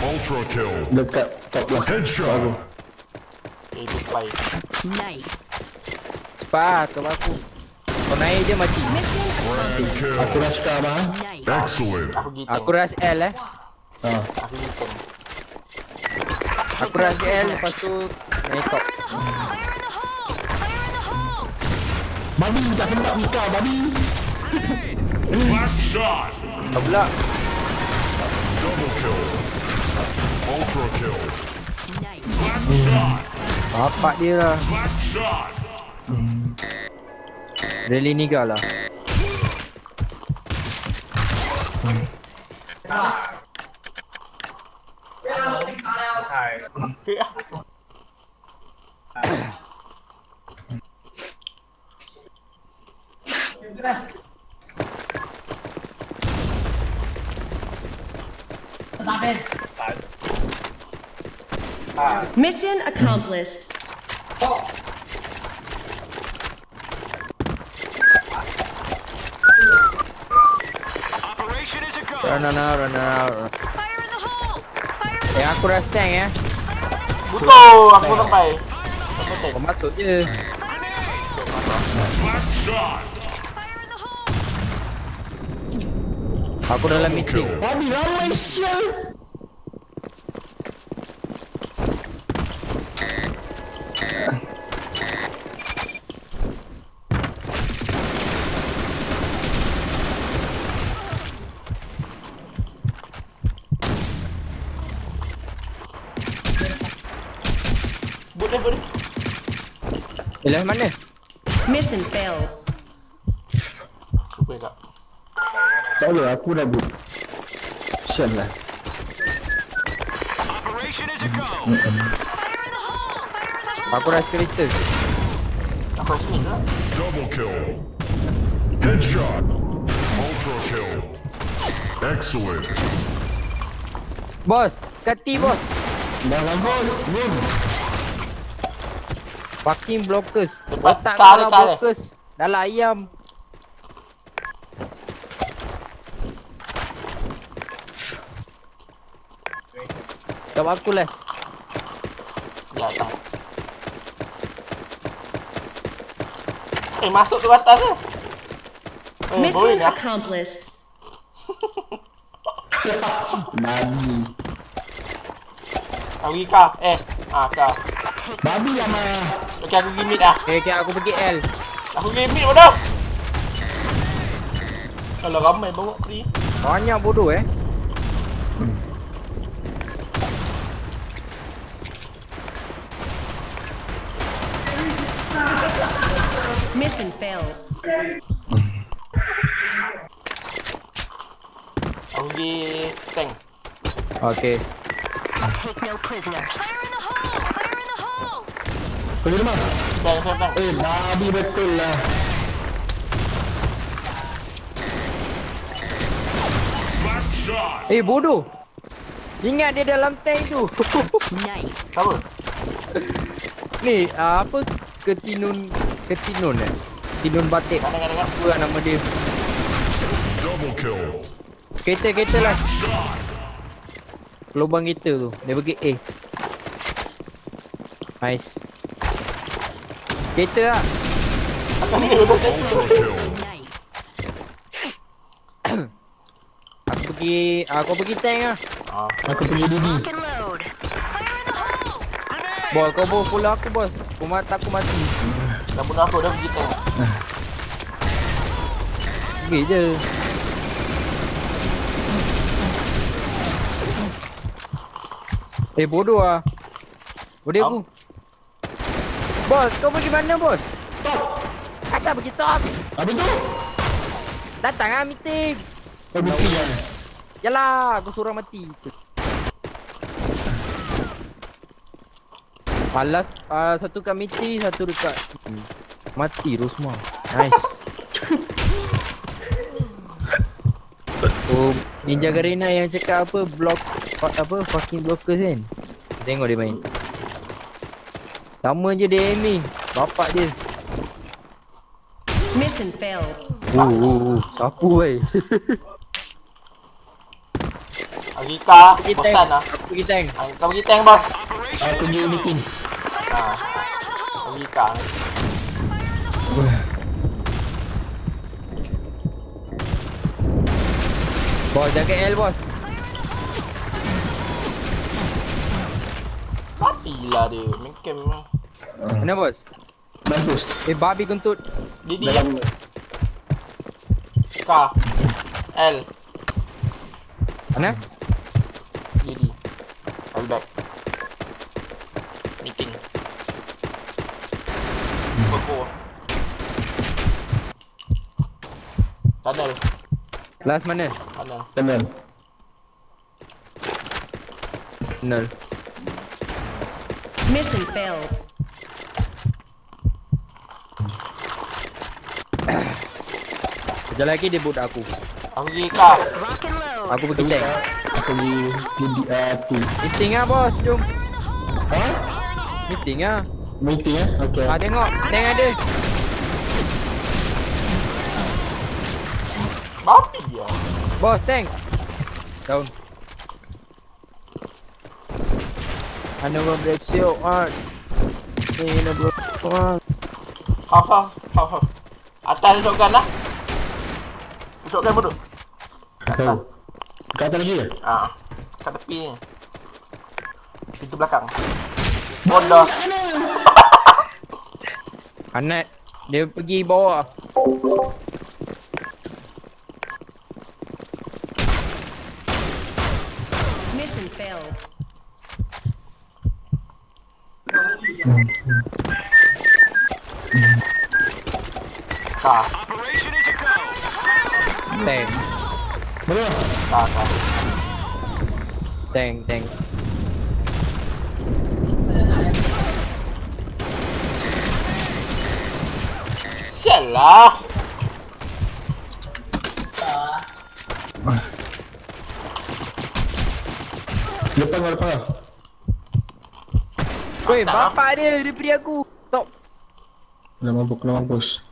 Ultra kill. Dekat top lah. Headshot. Nice. Cepat ke aku. Kau naik je mati. Aku rush ke abang. Aku rush L eh. Aku rush L lepas tu naik top. Babi tak sempat nikah babi. Black shot. Abla. Double kill. Ultra kill. Black shot. Bapak dia lah. Really nigga lah. Mission accomplished. Oh. Operation is a go. Run out. Fire in the hole. Fire in the hole. Aku rush tank ya. Betul, aku sampai. Kau masuk je. Aku dalam meeting. Abi ramai sial. ¿Las manes? Mission failed. Juega. Dale, acura, bu. Shala. Operation is a go. Acura escrito. Double kill. Headshot. Ultra kill. Excellent. Boss, cati boss. Dalam gol. Fucking blockers. Otak kau lah blockers. Dah lah ayam. Kau aku les. Ya tak. Eh masuk ke batas tu. Mission accomplished. Mami. Awi kau. Eh. Ah kau. Babi lah mah. Ok aku limit lah. Ok aku pergi L. Aku limit bodoh. Kalau ramai bawa free. Banyak bodoh eh. Mission failed. Aku pergi tank. Ok. Take no prisoners. Kau ni mana? Bang. Eh, babi betul lah. Eh, bodoh. Ingat dia dalam tank tu. Nice. Apa? Ni, apa ketinun eh? Tinun batik. Apa lah nama dia? Double kill. Kereta lah. Lubang kereta tu. Dia pergi A. Nice. Kereta lah. Aku pergi tank lah. Aku pergi DD. Boy, kau boh pula aku boy. Aku mati. Dah pun aku dah pergi tank. Pergi je. Eh bodoh lah. Bodoh aku. Bos, kau pergi mana bos? Top. Asal pergi top? Apa tu? Datang lah meeting. Kau mati kan? Yalah, aku seorang mati. Balas satu kat Mitty, satu dekat mati Rosma. Nice. Oh, Ninja Garena yang cakap apa block apa fucking blockers kan. Tengok dia main. Sama je dia aiming. Bapak dia. Mission failed. Oh, sapu wei. Agita, bosan lah. Aku pergi tank. Kau pergi tank bos. Aku tunggu meeting. Haa, pergi kang. Bos, jaga L bos. Matilah dia, main camp lah. Mana bos? Bagus. Eh, babi kentut. Dia K L. Mana? Jadi I'm back. Meeting. Beko. Tunnel. Last mana? Tunnel. Tunnel. Tunnel. Mission failed. Sekejap lagi dia boot aku. Anggi kau. Aku pergi tank. Aku pergi tu. Meeting lah bos, jom. Ha? Meeting lah. Meeting lah? Okay. Ah, tengok, tank ada. Babi lah. Bos, tank. Down. I never break shield art. I never break art. How. Atas shotgun lah. Shotgun bodoh. Tahu. Kat atas lagi ke? Haa, kat tepi ni. Pintu belakang. Bodoh. Anat, dia pergi bawah. Mission failed. Haa. Thanks. Bro, tak. Tank. Sialah. Lepas. Weh, bapak dia pergi aku. Stop. Kena mampus.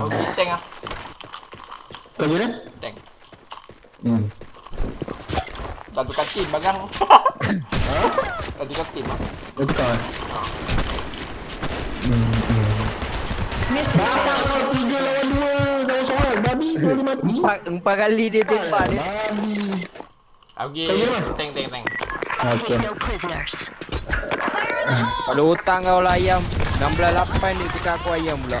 Aku tank ah. Kau je dah? Tank. Dah tukar team bagang. Dah tukar team lah. Dah tukar lah. Bakar kau 3-2. Kau seorang babi kau boleh mati. 4 kali dia tembak dia. Okey, tank. Okey. Kalau hutang kau lah ayam. 16-8 dia tukar aku ayam pula.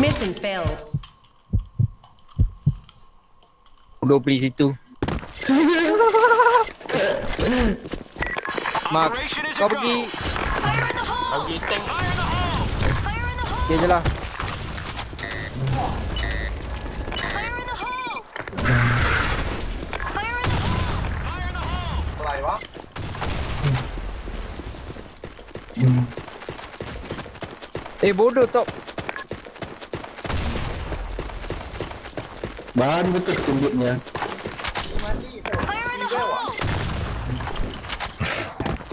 Mission failed. Bodoh pergi situ. Mak, kau pergi. Pergi tank. Dia je lah. Fire in the hole. Eh bodoh top. Bahan betul kumbitnya.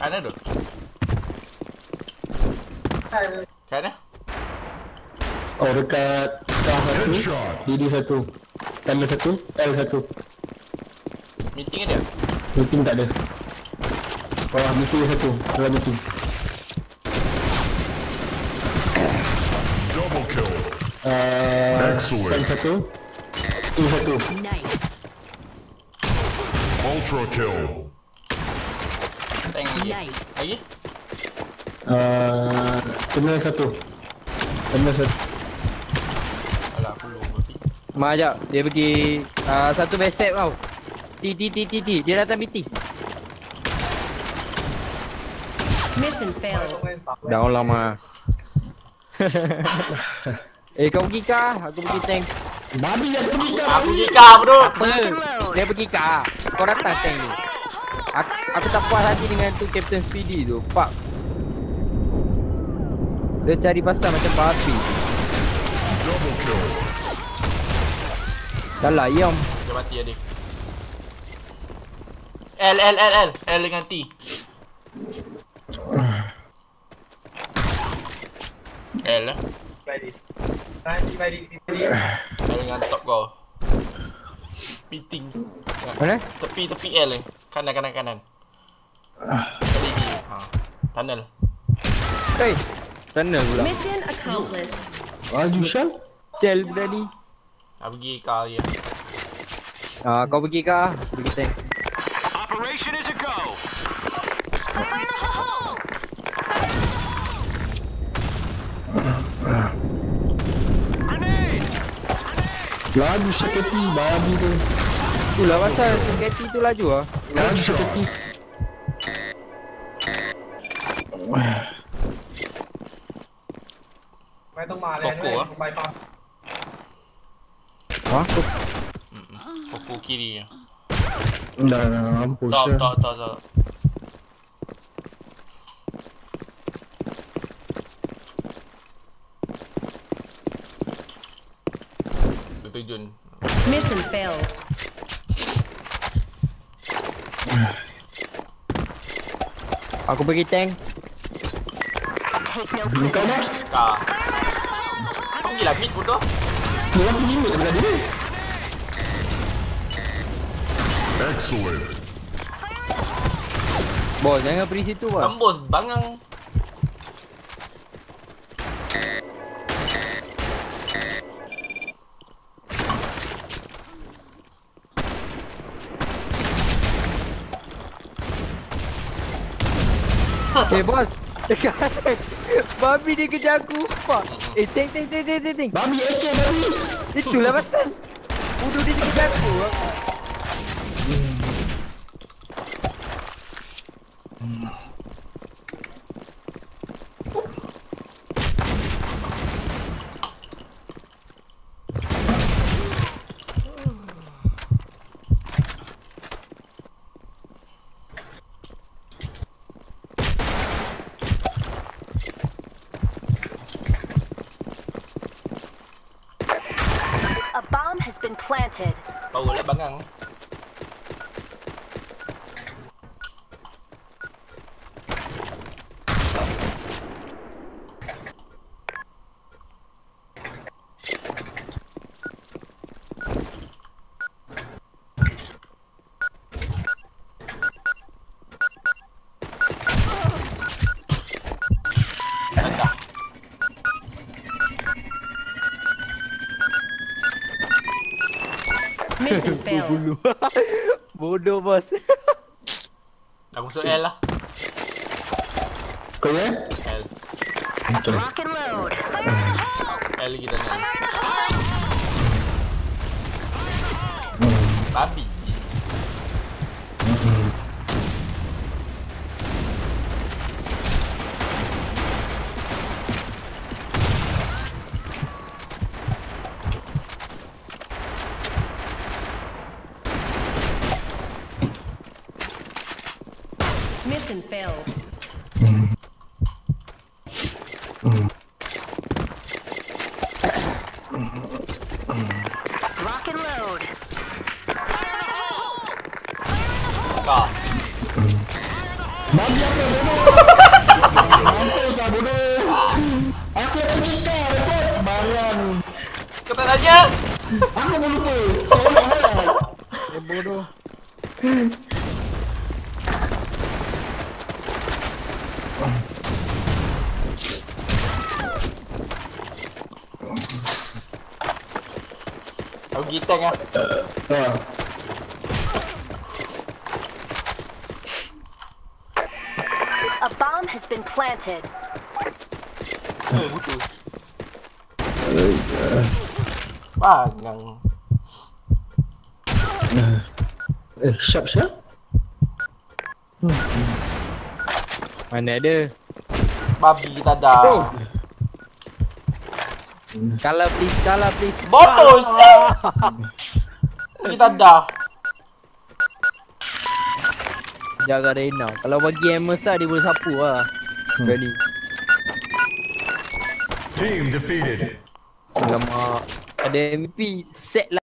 Mana tu? Kat mana? Oh dekat DD 1. Tanah 1, L 1. Meeting ada? Meeting tak ada. Oh, meeting 1. Dalam meeting. Double kill. Tanah 1. Nice. Ultra kill. tank lagi. Lagi? Kena satu. Kena satu. Alah aku lupa. Mak sekejap, dia pergi satu backstep tau. T. Dia datang BT. Mission failed. Down lah mah. Eh kau pergi kah? Aku pergi tank. Babi yang pergi kah? Aku pergi kah bro? Dia pergi kah? Kau datang tank ni. Aku tak puas hati dengan tu Captain Speedy tu. Fuck. Dia cari pasal macam babi. Salah Yom. Dia mati adik. L dengan T. L lah. Baik. Dengan top kau. Piting. Mana? Tepi L eh. Kanan. Tadi ni. Ha. Tunnel. Hey. Tunnel pula. Mission accomplished. Waju Shell. Shell berani. Aku pergi kau ya. Kau pergi kah? Pergi tank. Operation is a go. Laju seketi babi tu. Itulah pasal seketi tu laju ah. Laju seketi. Mai tong ma le. Mai pa. Ha? Popo kiri. Dah mampus. Tak. Terjun. Mission failed. Aku pergi tank. Kau dah? Tak. Kau gila mid bodoh. Dia pergi mid dah dia. Excellent. Boh, jangan pergi situ boh. Tembus bangang. Eh bos, dekat babi dia kejar aku. Fuck. Eh tank. Babi AK babi. Itulah pasal. Udu dia kejar aku. Planted. Power lah bangang. Bodoh bos. Aku masuk L lah. Kau ya? L. Betul. L lagi tangan. Babi. Mission failed. Rock and load. Kau. Bagi aku bodoh. Aku pergi kau repot bangang. Cepat saja. Aku lupa. Saya bodoh. Kita kan. bomb has been planted. Siap-siap. Mana ada babi tada. Kalah please, kalah please. Botos. Kita dah. Jaga Reina. Kalau bagi MSR dia boleh sapu lah. Berani. Team defeated. Alamak. Ada MP set lah.